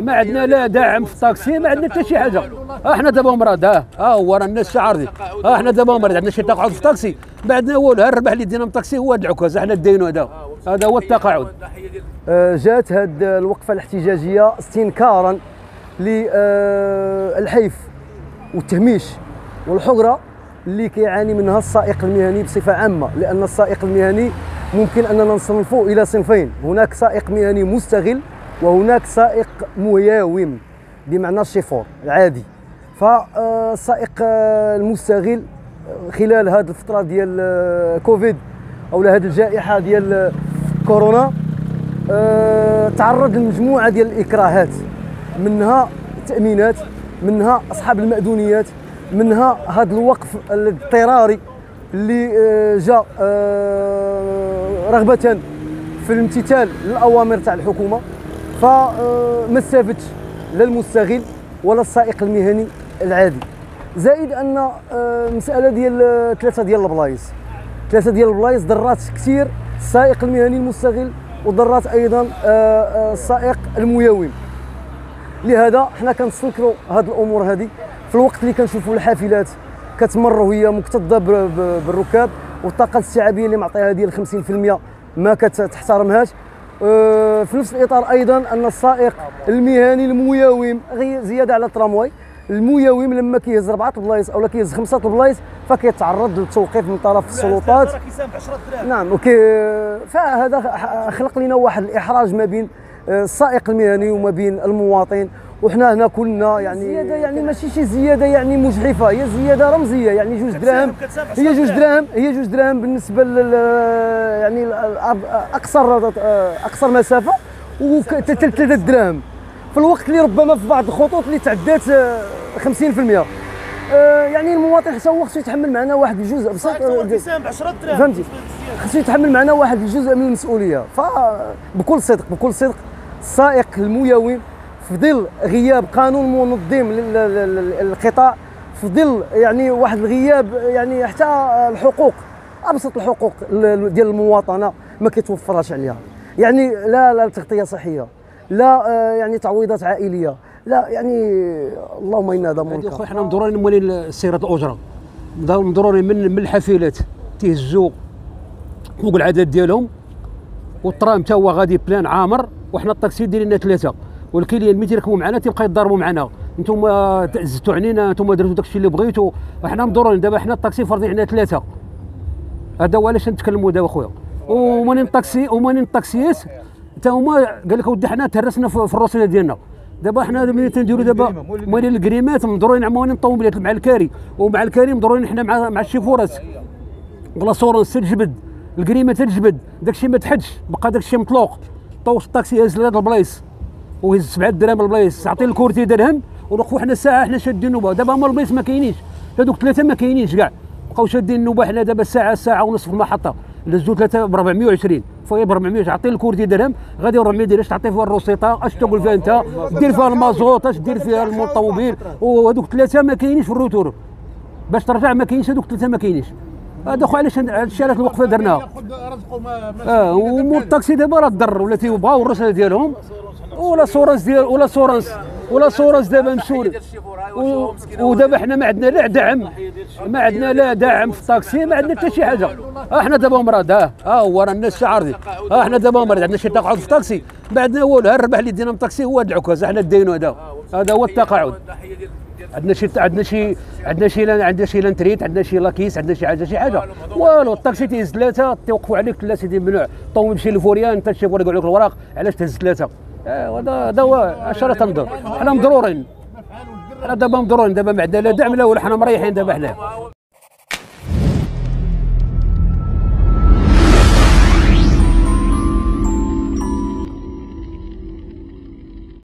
ما عندنا لا دعم في الطاكسي، ما عندنا حتى شي حاجه. احنا دابا مرض، هو راه الناس شاعرين، احنا دابا مرض، عندنا شي تقاعد في الطاكسي، ما عندنا والو. الربح اللي دينا من الطاكسي هو هاد العكاز، احنا داينو هذا هو التقاعد. جات هاد الوقفه الاحتجاجيه استنكارا للحيف والتهميش والحقره اللي كيعاني منها السائق المهني بصفه عامه، لان السائق المهني ممكن اننا نصنفه الى صنفين، هناك سائق مهني مستغل وهناك سائق مهاوم بمعنى الشيفور العادي. فالسائق المستغل خلال هذه الفتره ديال كوفيد او هذه الجائحه ديال كورونا تعرض لمجموعه ديال الاكراهات، منها التامينات، منها اصحاب المأذونيات، منها هذا الوقف الاضطراري اللي جاء رغبة في الامتثال للأوامر تاع الحكومة. فما استفدش لا المستغل ولا السائق المهني العادي. زائد أن مسألة ديال ثلاثة ديال البلايص، ثلاثة ديال البلايص ضرات كثير السائق المهني المستغل، وضرات أيضا السائق المياوم. لهذا حنا كنستنكروا هاد الأمور هذه في الوقت اللي كنشوفوا الحافلات كتمر وهي مكتظه بالركاب، والطاقه الاستيعابيه اللي معطيها ديال 50% ما كتحترمهاش. في نفس الاطار ايضا ان السائق المهني المياوم زياده على الترامواي، المياوم لما كيهز 4 البلايص اولا كيهز 5 البلايص فكيتعرض للتوقيف من طرف السلطات. نعم، فهذا خلق لنا واحد الاحراج ما بين السائق المهني وما بين المواطن. وحنا هنا كلنا يعني زياده، يعني ماشي شي زياده يعني مجحفه، هي زياده رمزيه، يعني 2 دراهم، هي 2 دراهم، هي 2 دراهم بالنسبه لل يعني اقصر مسافه، و 3 دراهم في الوقت اللي ربما في بعض الخطوط اللي تعدات 50%. يعني المواطن حتى هو خصو يتحمل معنا واحد الجزء بسيط، فهمتي، خصو يتحمل معنا واحد الجزء من المسؤوليه. فبكل صدق بكل صدق السائق المياوم في ظل غياب قانون منظم للقطاع، في ظل يعني واحد الغياب يعني حتى الحقوق، ابسط الحقوق ديال المواطنه ما كيتوفرهاش عليها، يعني لا تغطيه صحيه، لا يعني تعويضات عائليه، لا يعني اللهم ان هذا منكر. خويا حنا مضرورين موالين السيارات الاجره، مضرورين من الحافلات تيهزوا فوق العدد ديالهم، والترام تا هو غادي بلان عامر، وحنا الطاكسي دايرين لنا 3، والكليان ملي تيركبوا معنا تيبقى يتضاربوا معنا، انتم زدتوا علينا، انتم درتوا داكشي اللي بغيتوا، وحنا مضرورين. دابا حنا الطاكسي فرضين علينا 3، هذا هو علاش نتكلموا دابا خويا. ومنين الطاكسي ومنين الطاكسيات حتى هما قال لك اودي حنا تهرسنا في الروسينا ديالنا. دابا حنا ملي تنديروا دابا مالين الكريمات مضرورين مع الطوموبيلات، مع الكاري، ومع الكاري مضرورين حنا مع الشيفورات، بلاصورونس تجبد الكريمه، تجبد داكشي ما تحدش، بقى داكشي مطلوق. طوش الطاكسي هز لهاد البلايص وهز 7 دراهم البلايص، عطي الكورتي درهم ونوقفوا حنا ساعه، حنا شادين نوبه. دابا هما البلايص ما كاينينش، هذوك 3 ما كاينينش كاع، بقاو شادين نوبه. حنا دابا ساعه ونصف في المحطه، لزو 3 ب 420 فهي ب 400، عطي الكورتي درهم غادي 400 درهم، تعطي فيها الروسيطه، اش تاكل فيها انت، دير فيها المازوط، اش دير فيها المطوبيل. وهذوك 3 ما كاينينش في الروتور، باش ترجع ما كاينش، هذوك 3 ما كاينينش. هذا خويا علاش الشارات الوقفه درناها. ومول الطاكسي دابا راه ضر، ولا تيبغاو الرساله ديالهم ولا سورانس دابا مشوري. ودابا حنا ما عندنا لا دعم، ما عندنا لا دعم في الطاكسي، ما عندنا حتى شي حاجه. احنا دابا مرض، هو راه الناس شاعرين، احنا دابا مرض، عندنا شي تقاعد في الطاكسي، ما عندنا والو. الربح اللي دينا من الطاكسي هو هاد العكاز، احنا داينو هذا هو التقاعد. عندنا شي لانتريت، عندنا شي لاكيس، عندنا شي حاجه والو. الطاكسي تيهز 3 تيوقفوا عليك، لا سيدي ممنوع، طوم مشي لفوريان، انت الشيفور يقول لك الوراق علاش تهز 3. هذا هو اشاره تنظر. حنا مضرورين، دابا ما عندنا لا دعم لا والو، حنا مريحين دابا. حنا